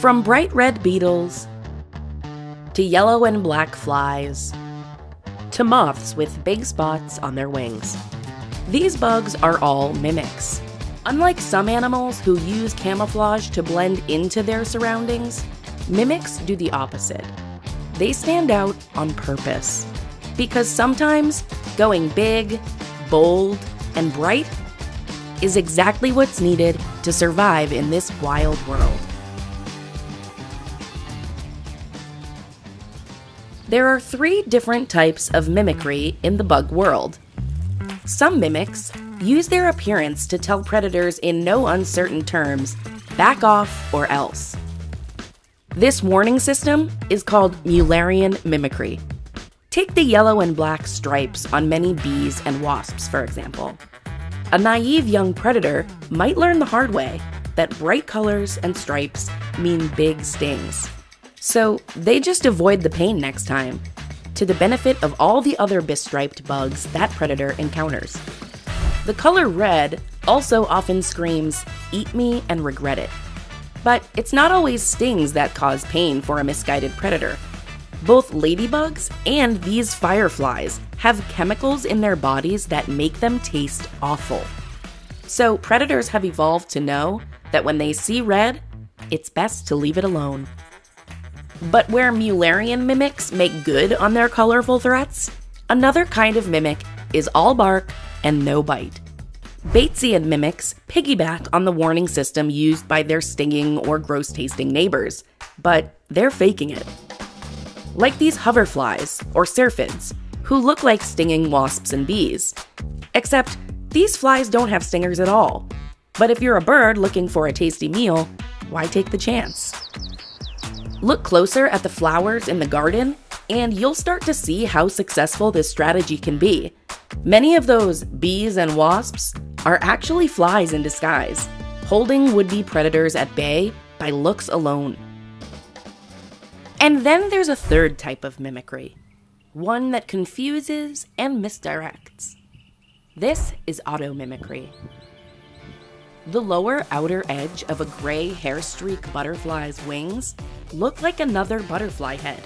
From bright red beetles, to yellow and black flies, to moths with big spots on their wings. These bugs are all mimics. Unlike some animals who use camouflage to blend into their surroundings, mimics do the opposite. They stand out on purpose. Because sometimes going big, bold, and bright is exactly what's needed to survive in this wild world. There are three different types of mimicry in the bug world. Some mimics use their appearance to tell predators in no uncertain terms, back off or else. This warning system is called Müllerian mimicry. Take the yellow and black stripes on many bees and wasps, for example. A naive young predator might learn the hard way that bright colors and stripes mean big stings. So they just avoid the pain next time, to the benefit of all the other bistriped bugs that predator encounters. The color red also often screams, "Eat me and regret it." But it's not always stings that cause pain for a misguided predator. Both ladybugs and these fireflies have chemicals in their bodies that make them taste awful. So predators have evolved to know that when they see red, it's best to leave it alone. But where Müllerian mimics make good on their colorful threats, another kind of mimic is all bark and no bite. Batesian mimics piggyback on the warning system used by their stinging or gross-tasting neighbors, but they're faking it. Like these hoverflies, or syrphids, who look like stinging wasps and bees. Except, these flies don't have stingers at all. But if you're a bird looking for a tasty meal, why take the chance? Look closer at the flowers in the garden, and you'll start to see how successful this strategy can be. Many of those bees and wasps are actually flies in disguise, holding would-be predators at bay by looks alone. And then there's a third type of mimicry, one that confuses and misdirects. This is automimicry. The lower outer edge of a gray hair-streak butterfly's wings look like another butterfly head.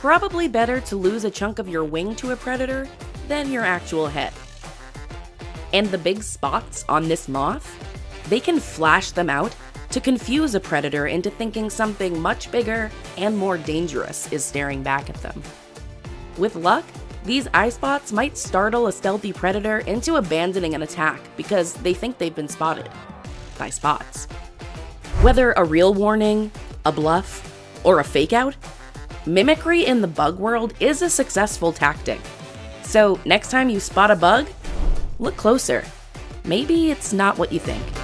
Probably better to lose a chunk of your wing to a predator than your actual head. And the big spots on this moth, they can flash them out to confuse a predator into thinking something much bigger and more dangerous is staring back at them. With luck, these eye spots might startle a stealthy predator into abandoning an attack because they think they've been spotted by spots. Whether a real warning, a bluff, or a fake out, mimicry in the bug world is a successful tactic. So next time you spot a bug, look closer. Maybe it's not what you think.